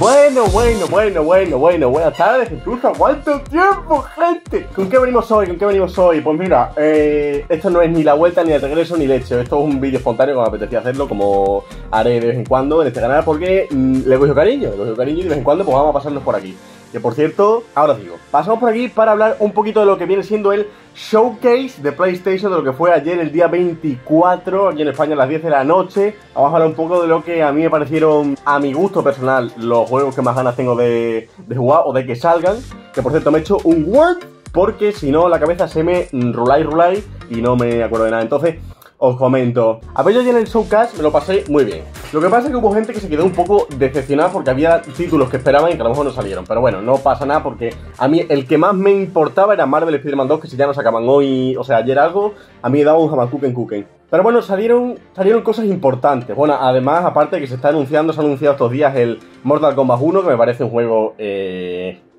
Bueno, buenas tardes, incluso cuánto tiempo, gente. ¿Con qué venimos hoy? Pues mira, esto no es ni la vuelta, ni el regreso, ni leche. Esto es un vídeo espontáneo que me apetecía hacerlo, como haré de vez en cuando en este canal, porque le cojo cariño y de vez en cuando pues vamos a pasarnos por aquí. Que por cierto, ahora os digo, pasamos por aquí para hablar un poquito de lo que viene siendo el showcase de PlayStation, de lo que fue ayer el día 24, aquí en España a las 10 de la noche. Vamos a hablar un poco de lo que a mí me parecieron, a mi gusto personal, los juegos que más ganas tengo de jugar o de que salgan. Que por cierto me he hecho un Word, porque si no la cabeza se me rulai y no me acuerdo de nada. Entonces os comento, a ver, yo ayer en el showcase me lo pasé muy bien. Lo que pasa es que hubo gente que se quedó un poco decepcionada porque había títulos que esperaban y que a lo mejor no salieron. Pero bueno, no pasa nada, porque a mí el que más me importaba era Marvel Spider-Man 2, que si ya nos acaban hoy, o sea, ayer algo, a mí me daba un jamacuken. Pero bueno, salieron cosas importantes. Bueno, además, aparte de que se ha anunciado estos días el Mortal Kombat 1, que me parece un juego...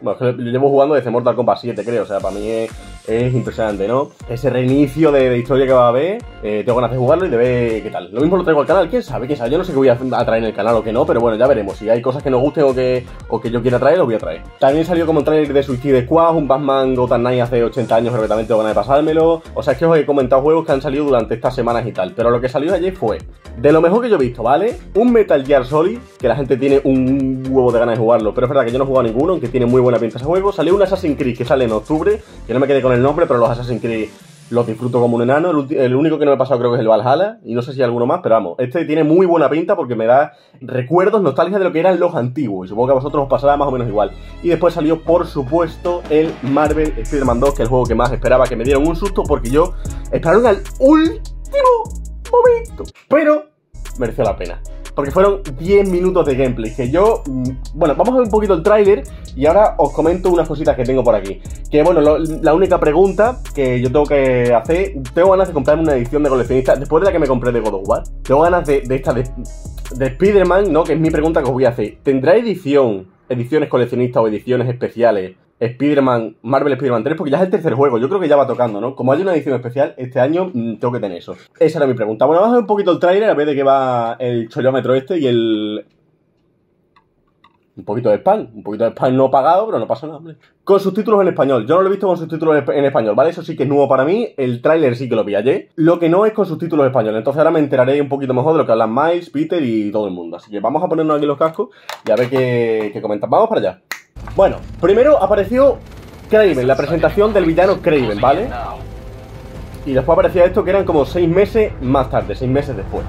Bueno, lo llevo jugando desde Mortal Kombat 7, creo, o sea, para mí es impresionante, ¿no? Ese reinicio de historia que va a haber, tengo ganas de jugarlo y de ver qué tal. Lo mismo lo traigo al canal, quién sabe, yo no sé qué voy a traer en el canal o qué no, pero bueno, ya veremos. Si hay cosas que nos gusten o que yo quiera traer, lo voy a traer. También salió como un trailer de Suicide Squad, un Batman Gotham Night hace 80 años, perfectamente tengo ganas de pasármelo. O sea, es que os he comentado juegos que han salido durante estas semanas y tal, pero lo que salió ayer fue, de lo mejor que yo he visto, ¿vale? Un Metal Gear Solid, que la gente tiene un huevo de ganas de jugarlo, pero es verdad que yo no he jugado ninguno, aunque tiene muy buena pinta ese juego. Salió un Assassin's Creed que sale en octubre, que no me quedé con el nombre, pero los Assassin's Creed los disfruto como un enano. El único que no me ha pasado creo que es el Valhalla, y no sé si hay alguno más, pero vamos, este tiene muy buena pinta porque me da recuerdos, nostalgia de lo que eran los antiguos, y supongo que a vosotros os pasará más o menos igual. Y después salió, por supuesto, el Marvel Spider-Man 2, que es el juego que más esperaba, que me dieron un susto porque yo esperaron al último momento, pero mereció la pena. Porque fueron 10 minutos de gameplay que yo... Bueno, vamos a ver un poquito el tráiler y ahora os comento unas cositas que tengo por aquí. Que bueno, la única pregunta que yo tengo que hacer... Tengo ganas de comprarme una edición de coleccionista después de la que me compré de God of War. Tengo ganas de esta de Spider-Man, ¿no? Que es mi pregunta que os voy a hacer. ¿Tendrá ediciones coleccionistas o ediciones especiales Spider-Man, Marvel Spider-Man 3, porque ya es el tercer juego, yo creo que ya va tocando, ¿no? Como hay una edición especial, este año tengo que tener eso. Esa era mi pregunta. Bueno, vamos a ver un poquito el tráiler, a ver de qué va el chollómetro este y el... Un poquito de spam no pagado, pero no pasa nada, hombre. Con subtítulos en español, yo no lo he visto con subtítulos en español, ¿vale? Eso sí que es nuevo para mí, el tráiler sí que lo vi ayer. Lo que no es con subtítulos en español, entonces ahora me enteraré un poquito mejor de lo que hablan Miles, Peter y todo el mundo. Así que vamos a ponernos aquí los cascos y a ver qué comentan. Vamos para allá. Bueno, primero apareció Kraven, la presentación del villano Kraven, ¿vale? Y después aparecía esto que eran como 6 meses más tarde, 6 meses después.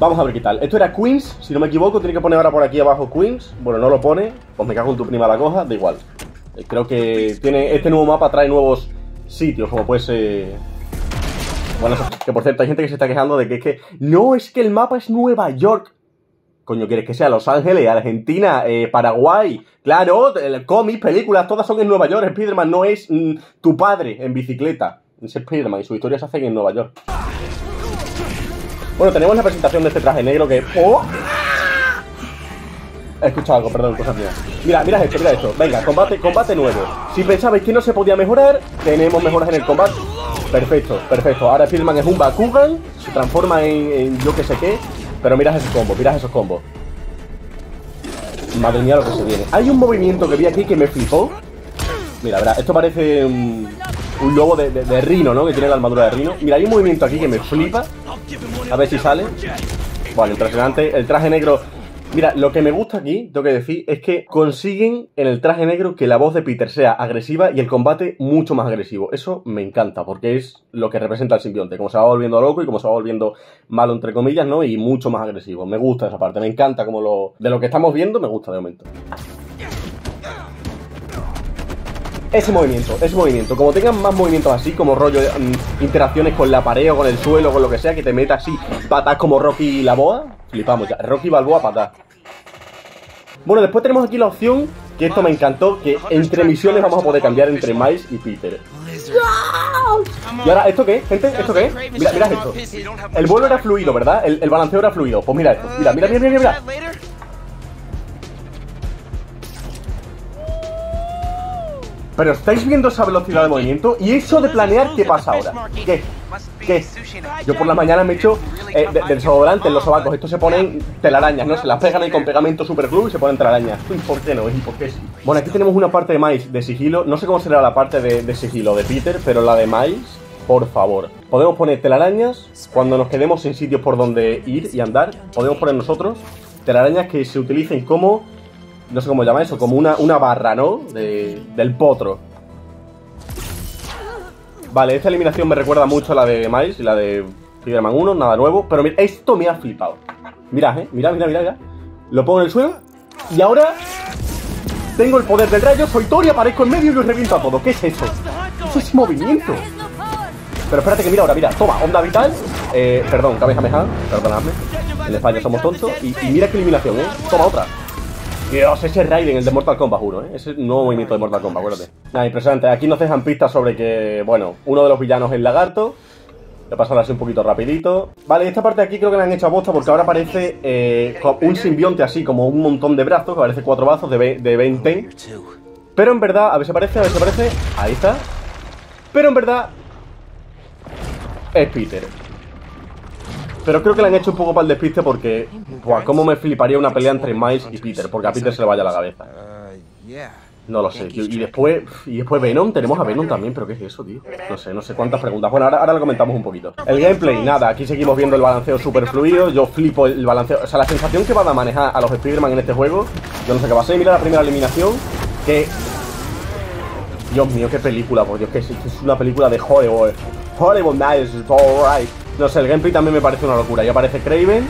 Vamos a ver qué tal. Esto era Queens, si no me equivoco, tiene que poner ahora por aquí abajo Queens. Bueno, no lo pone, pues me cago en tu prima la coja, da igual. Creo que tiene este nuevo mapa, trae nuevos sitios, como puede ser... Bueno, que por cierto, hay gente que se está quejando de que es que el mapa es Nueva York. Coño, ¿quieres que sea Los Ángeles, Argentina, Paraguay? Claro, cómics, películas, todas son en Nueva York. Spider-Man no es tu padre en bicicleta. Es Spider-Man y sus historias se hacen en Nueva York. Bueno, tenemos la presentación de este traje negro que... ¡Oh! He escuchado algo, perdón, cosas mías. Mira esto. Venga, combate nuevo. Si pensabais que no se podía mejorar, tenemos mejoras en el combate. Perfecto. Ahora Spider-Man es un Bakugan, se transforma en yo que sé qué. Pero mirad esos combos. Madre mía lo que se viene. Hay un movimiento que vi aquí que me flipó. Mira, verá, esto parece un lobo de Rhino, ¿no? Que tiene la armadura de Rhino. Mira, hay un movimiento aquí que me flipa. A ver si sale. Bueno, impresionante. El traje negro... Mira, lo que me gusta aquí, tengo que decir, es que consiguen en el traje negro que la voz de Peter sea agresiva y el combate mucho más agresivo. Eso me encanta, porque es lo que representa al simbionte, como se va volviendo loco y como se va volviendo malo, entre comillas, ¿no? Y mucho más agresivo. Me gusta esa parte, me encanta como lo... De lo que estamos viendo, me gusta de momento. Ese movimiento. Como tengan más movimientos así, como rollo interacciones con la pared o con el suelo o con lo que sea, que te meta así patas como Rocky Balboa, flipamos ya. Rocky Balboa patas. Bueno, después tenemos aquí la opción, que esto me encantó, que entre misiones vamos a poder cambiar entre Miles y Peter. ¿Y ahora esto qué es, gente? ¿Esto qué es? Mira esto. El vuelo era fluido, ¿verdad? El balanceo era fluido. Pues mira esto. Mira. Pero estáis viendo esa velocidad de movimiento y eso de planear, ¿qué pasa ahora? ¿Qué? ¿Qué? Yo por la mañana me echo del desodorante en los sobacos. Estos se ponen telarañas, ¿no? Se las pegan ahí con pegamento superglue y se ponen telarañas. Uy, ¿por qué no? Es imposible. Bueno, aquí tenemos una parte de Miles de sigilo. No sé cómo será la parte de sigilo de Peter, pero la de Miles, por favor. Podemos poner telarañas cuando nos quedemos sin sitios por donde ir y andar. Podemos poner nosotros telarañas que se utilicen como... no sé cómo llama eso, como una barra, ¿no? Del potro. Vale, esta eliminación me recuerda mucho a la de Miles y la de Spider-Man 1, nada nuevo. Pero mira, esto me ha flipado. Mirad, mirad. Lo pongo en el suelo y ahora tengo el poder del rayo, soy Thor y aparezco en medio y los reviento a todos. ¿Qué es eso? ¿Qué es ese movimiento? Pero espérate que mira ahora, mira, toma, onda vital. Perdón, cabeza meja, perdonadme. En España somos tontos. Y mira qué eliminación, toma otra. Dios, ese es Raiden, el de Mortal Kombat 1, ¿eh? Ese nuevo movimiento de Mortal Kombat, acuérdate. Nada, impresionante. Aquí nos dejan pistas sobre que, bueno, uno de los villanos es el lagarto. Voy a pasar así un poquito rapidito. Vale, esta parte de aquí creo que la han hecho a bosta porque ahora aparece un simbionte así, como un montón de brazos, que parece cuatro brazos de 20. Pero en verdad, a ver si aparece, ahí está. Pero en verdad, es Peter. Pero creo que le han hecho un poco para el despiste porque... Buah, cómo me fliparía una pelea entre Miles y Peter, porque a Peter se le vaya la cabeza. No lo sé, tío. Y después Venom, tenemos a Venom también, pero ¿qué es eso, tío? No sé cuántas preguntas. Bueno, ahora lo comentamos un poquito. El gameplay, nada, aquí seguimos viendo el balanceo super fluido. Yo flipo el balanceo. O sea, la sensación que van a manejar a los Spider-Man en este juego, yo no sé qué va a ser. Mira la primera eliminación, que... Dios mío, qué película, por Dios, que es una película de Hollywood. Hollywood Nights, it's alright. No sé, el gameplay también me parece una locura. Ya aparece Kraven.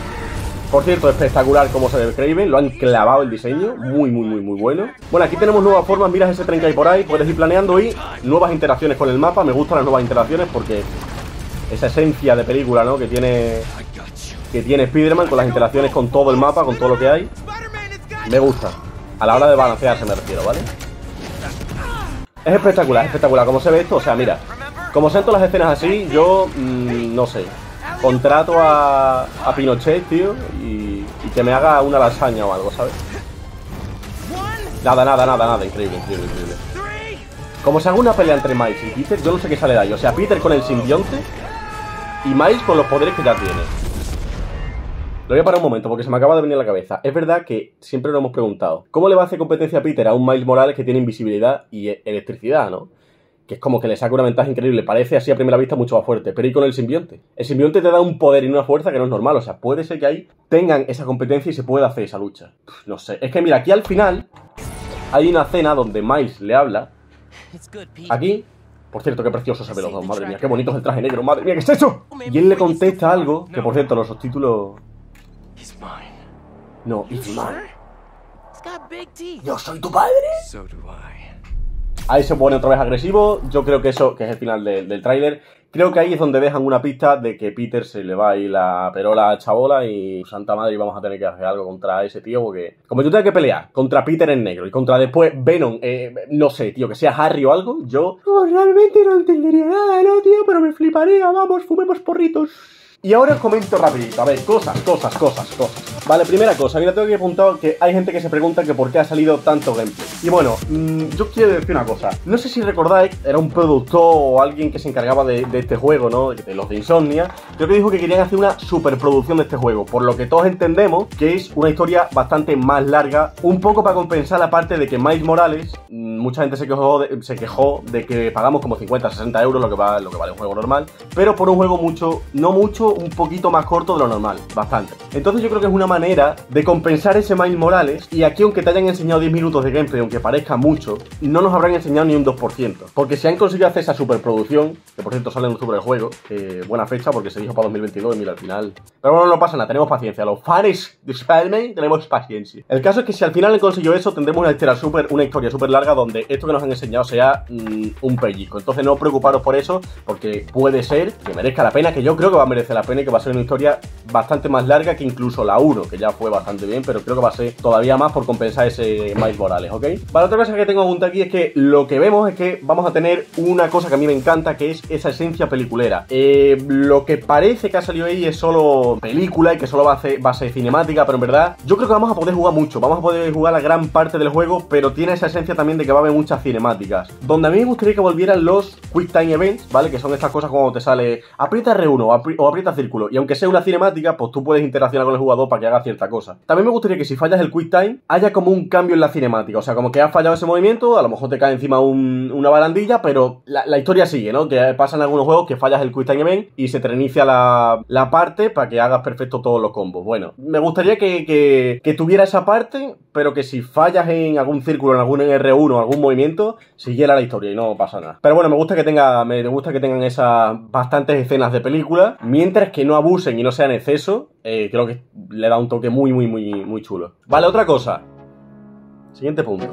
Por cierto, espectacular cómo se ve Kraven. Lo han clavado el diseño. Muy bueno. Bueno, aquí tenemos nuevas formas. Miras ese tren que hay por ahí. Puedes ir planeando y nuevas interacciones con el mapa. Me gustan las nuevas interacciones porque esa esencia de película, ¿no? Que tiene Spider-Man con las interacciones con todo el mapa, con todo lo que hay. Me gusta. A la hora de balancearse me refiero, ¿vale? Es espectacular, cómo se ve esto. O sea, mira. Como sean todas las escenas así, yo, no sé, contrato a Pinochet, tío, y que me haga una lasaña o algo, ¿sabes? Nada, increíble. Como se haga una pelea entre Miles y Peter, yo no sé qué sale de ahí. O sea, Peter con el simbionte y Miles con los poderes que ya tiene. Lo voy a parar un momento porque se me acaba de venir a la cabeza. Es verdad que siempre nos hemos preguntado, ¿cómo le va a hacer competencia a Peter a un Miles Morales que tiene invisibilidad y electricidad, no? Que es como que le saca una ventaja increíble. Parece así a primera vista mucho más fuerte. Pero ¿y con el simbionte? El simbionte te da un poder y una fuerza que no es normal. O sea, puede ser que ahí tengan esa competencia y se pueda hacer esa lucha. No sé. Es que mira, aquí al final hay una escena donde Miles le habla. Aquí. Por cierto, qué precioso se ve los dos. Madre mía, qué bonito es el traje negro. Madre mía, ¿qué es eso? Y él le contesta algo. Que por cierto, los subtítulos... No, it's mine. Yo soy tu padre. Ahí se pone otra vez agresivo. Yo creo que eso, que es el final del tráiler, creo que ahí es donde dejan una pista de que Peter se le va a ir la perola a chabola y santa madre, vamos a tener que hacer algo contra ese tío porque... Como yo tenga que pelear contra Peter en negro y contra después Venom, no sé, tío, que sea Harry o algo, yo... Pues realmente no entendería nada, ¿no, tío? Pero me fliparía, vamos, fumemos porritos. Y ahora os comento rapidito, a ver, cosas. Vale, primera cosa, mira, tengo que apuntar que hay gente que se pregunta que por qué ha salido tanto gameplay. Y bueno, yo quiero decir una cosa. No sé si recordáis, era un productor o alguien que se encargaba de este juego, ¿no? De los de Insomnia. Creo que dijo que querían hacer una superproducción de este juego, por lo que todos entendemos que es una historia bastante más larga, un poco para compensar la parte de que Miles Morales, mucha gente se quejó de que pagamos como 50, 60 euros, lo que vale un juego normal, pero por un juego un poquito más corto de lo normal, bastante. Entonces yo creo que es una manera de compensar ese Miles Morales. Y aquí, aunque te hayan enseñado 10 minutos de gameplay, aunque parezca mucho, no nos habrán enseñado ni un 2%, porque si han conseguido hacer esa superproducción, que por cierto sale en octubre del juego, buena fecha porque se dijo para 2022 y mira al final. Pero bueno, no pasa nada, tenemos paciencia, los fans de Spider-Man tenemos paciencia. El caso es que si al final han conseguido eso, tendremos una historia súper larga donde esto que nos han enseñado sea un pellizco. Entonces no os preocuparos por eso, porque puede ser que merezca la pena, que yo creo que va a merecer la pena y que va a ser una historia bastante más larga que incluso la 1, que ya fue bastante bien, pero creo que va a ser todavía más por compensar ese Miles Morales, ¿ok? Vale, otra cosa que tengo apunta aquí es que lo que vemos es que vamos a tener una cosa que a mí me encanta, que es esa esencia peliculera. Lo que parece que ha salido ahí es solo película y que solo va a ser cinemática, pero en verdad yo creo que vamos a poder jugar mucho, vamos a poder jugar la gran parte del juego, pero tiene esa esencia también básicamente que va a haber muchas cinemáticas. Donde a mí me gustaría que volvieran los Quick Time Events, ¿vale? Que son estas cosas cuando te sale aprieta R1 o aprieta círculo. Y aunque sea una cinemática, pues tú puedes interaccionar con el jugador para que haga cierta cosa. También me gustaría que si fallas el Quick Time, haya como un cambio en la cinemática. O sea, como que has fallado ese movimiento, a lo mejor te cae encima una barandilla, pero la historia sigue, ¿no? Que pasan algunos juegos que fallas el Quick Time Event y se te reinicia la parte para que hagas perfecto todos los combos. Bueno, me gustaría que tuviera esa parte, pero que si fallas en algún círculo, en algún R1, algún movimiento, siguiera la historia y no pasa nada. Pero bueno, me gusta que tengan esas bastantes escenas de película, mientras que no abusen y no sean exceso. Creo que le da un toque muy chulo. Vale, otra cosa. Siguiente punto.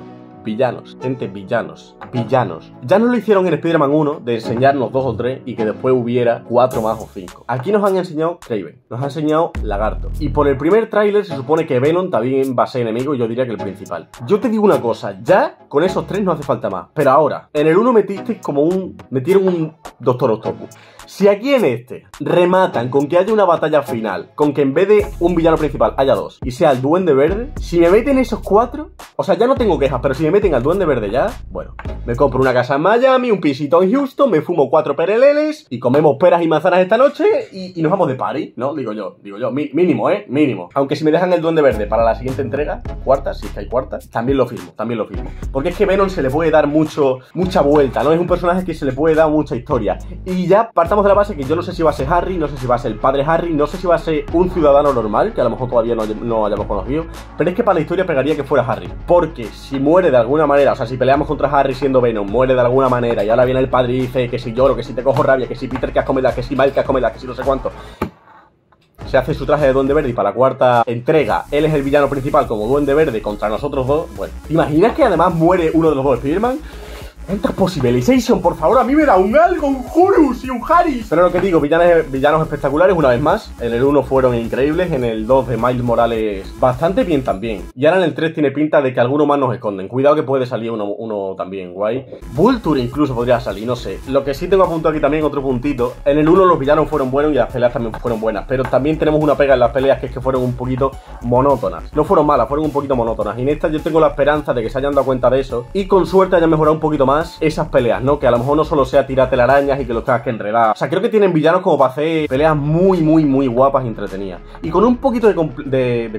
Villanos, gente, villanos. Ya nos lo hicieron en Spider-Man 1 de enseñarnos 2 o 3 y que después hubiera 4 más o 5. Aquí nos han enseñado Kraven, nos ha enseñado Lagarto. Y por el primer tráiler se supone que Venom también va a ser enemigo, y yo diría que el principal. Yo te digo una cosa, ya con esos 3 no hace falta más. Pero ahora, en el 1 metieron un Doctor Octopus. Si aquí en este rematan con que haya una batalla final, con que en vez de un villano principal haya 2 y sea el Duende Verde, si me meten esos 4, o sea, ya no tengo quejas, pero si me meten al Duende Verde ya, bueno, me compro una casa en Miami, un pisito en Houston, me fumo 4 pereleles y comemos peras y manzanas esta noche y nos vamos de party, ¿no? Digo yo, mínimo, mínimo. Aunque si me dejan el Duende Verde para la siguiente entrega, cuarta, si es que hay cuarta, también lo firmo. Porque es que Venom se le puede dar mucha vuelta, ¿no? Es un personaje que se le puede dar mucha historia. Y ya partamos de la base que yo no sé si va a ser Harry, no sé si va a ser el padre Harry, no sé si va a ser un ciudadano normal, que a lo mejor todavía no hayamos conocido, pero es que para la historia pegaría que fuera Harry. Porque si muere de alguna manera, o sea, si peleamos contra Harry siendo Venom, muere de alguna manera y ahora viene el padre y dice que si lloro, que si te cojo rabia, que si Peter que has comedado, que si Miles que has comedado, que si no sé cuánto, se hace su traje de Duende Verde y para la cuarta entrega él es el villano principal como Duende Verde contra nosotros dos. Bueno, ¿te imaginas que además muere uno de los dos Spider-Man? Enter Possibilization, por favor, a mí me da un algo, un Horus y un Harry. Pero lo que digo, villanos espectaculares una vez más. En el 1 fueron increíbles, en el 2 de Miles Morales bastante bien también. Y ahora en el 3 tiene pinta de que alguno más nos esconden. Cuidado que puede salir uno también, guay. Vulture incluso podría salir, no sé. Lo que sí tengo apuntado aquí también, otro puntito. En el 1 los villanos fueron buenos y las peleas también fueron buenas. Pero también tenemos una pega en las peleas, que es que fueron un poquito monótonas. No fueron malas, fueron un poquito monótonas. Y en esta yo tengo la esperanza de que se hayan dado cuenta de eso y con suerte hayan mejorado un poquito más esas peleas, ¿no? Que a lo mejor no solo sea tirar telarañas y que los tengas que enredar. O sea, creo que tienen villanos como para hacer peleas muy guapas y entretenidas. Y con un poquito de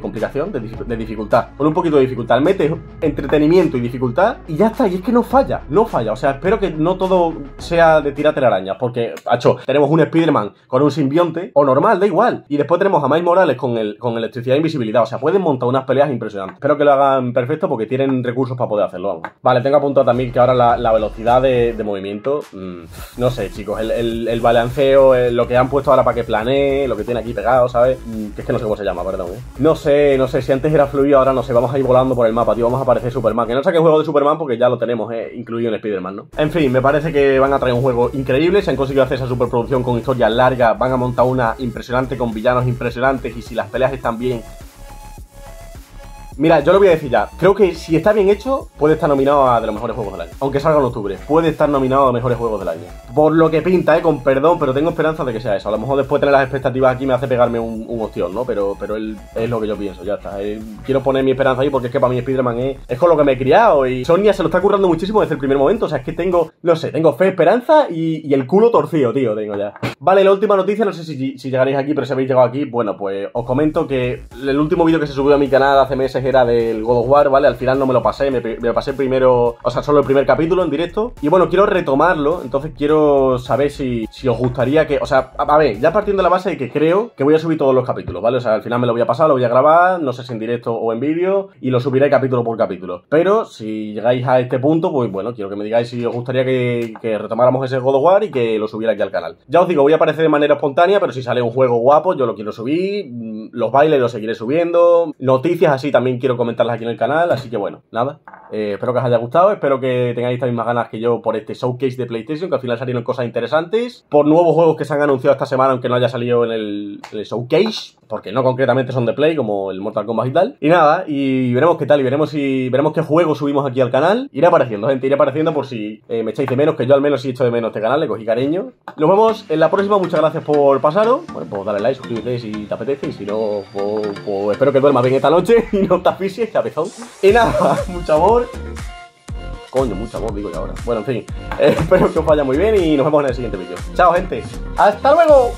complicación, de dificultad. Con un poquito de dificultad. Metes entretenimiento y dificultad y ya está. Y es que no falla. O sea, espero que no todo sea de tirar telarañas. Porque, macho, tenemos un Spider-Man con un simbionte o normal, da igual. Y después tenemos a Miles Morales con electricidad e invisibilidad. O sea, pueden montar unas peleas impresionantes. Espero que lo hagan perfecto porque tienen recursos para poder hacerlo. Vamos. Vale, tengo apuntado también que ahora la velocidad de movimiento, no sé, chicos, el balanceo, lo que han puesto ahora para que planee, lo que tiene aquí pegado, ¿sabes? Que es que no sé cómo se llama, perdón, No sé, si antes era fluido, ahora no sé, vamos a ir volando por el mapa, tío, vamos a aparecer Superman, que no saque el juego de Superman porque ya lo tenemos, incluido en Spider-Man, ¿no? En fin, me parece que van a traer un juego increíble, se han conseguido hacer esa superproducción con historias largas, van a montar una impresionante con villanos impresionantes y si las peleas están bien... Mira, yo lo voy a decir ya, creo que si está bien hecho puede estar nominado a de los mejores juegos del año. Aunque salga en octubre, puede estar nominado a mejores juegos del año. Por lo que pinta, con perdón, pero tengo esperanza de que sea eso. A lo mejor después tener las expectativas aquí me hace pegarme un ostión, ¿no? Pero es lo que yo pienso, ya está. Quiero poner mi esperanza ahí porque es que para mí Spider-Man es con lo que me he criado. Y Sonia se lo está currando muchísimo desde el primer momento. O sea, es que tengo, no sé, tengo fe, esperanza y el culo torcido, tío, tengo ya. Vale, la última noticia, no sé si llegaréis aquí, pero si habéis llegado aquí, bueno, pues os comento que el último vídeo que se subió a mi canal hace meses era del God of War, ¿vale? Al final no me lo pasé, me lo pasé primero, o sea, solo el primer capítulo en directo. Y bueno, quiero retomarlo, entonces quiero saber si os gustaría que... O sea, a ver, ya partiendo de la base de que creo que voy a subir todos los capítulos, ¿vale? O sea, al final me lo voy a pasar, lo voy a grabar, no sé si en directo o en vídeo, y lo subiré capítulo por capítulo. Pero si llegáis a este punto, pues bueno, quiero que me digáis si os gustaría que retomáramos ese God of War y que lo subiera aquí al canal. Ya os digo, voy a aparecer de manera espontánea, pero si sale un juego guapo, yo lo quiero subir, los bailes los seguiré subiendo, noticias así también. Quiero comentarlas aquí en el canal, así que bueno, nada, espero que os haya gustado, espero que tengáis las mismas ganas que yo por este showcase de PlayStation, que al final salieron cosas interesantes, por nuevos juegos que se han anunciado esta semana, aunque no haya salido en el showcase, porque no concretamente son de Play, como el Mortal Kombat y tal. Y nada, y veremos qué tal, y veremos qué juegos subimos aquí al canal. Iré apareciendo, gente, iré apareciendo por si me echáis de menos, que yo al menos sí echo de menos este canal, le cogí cariño. Nos vemos en la próxima, muchas gracias por pasaros. Bueno, pues dale like, suscríbete si te apetece, y si no, pues espero que duermas bien esta noche y no te asfixies, cabezón. Y nada, mucho amor. Coño, mucha voz digo yo ahora. Bueno, en fin, espero que os vaya muy bien y nos vemos en el siguiente vídeo. Chao, gente. ¡Hasta luego!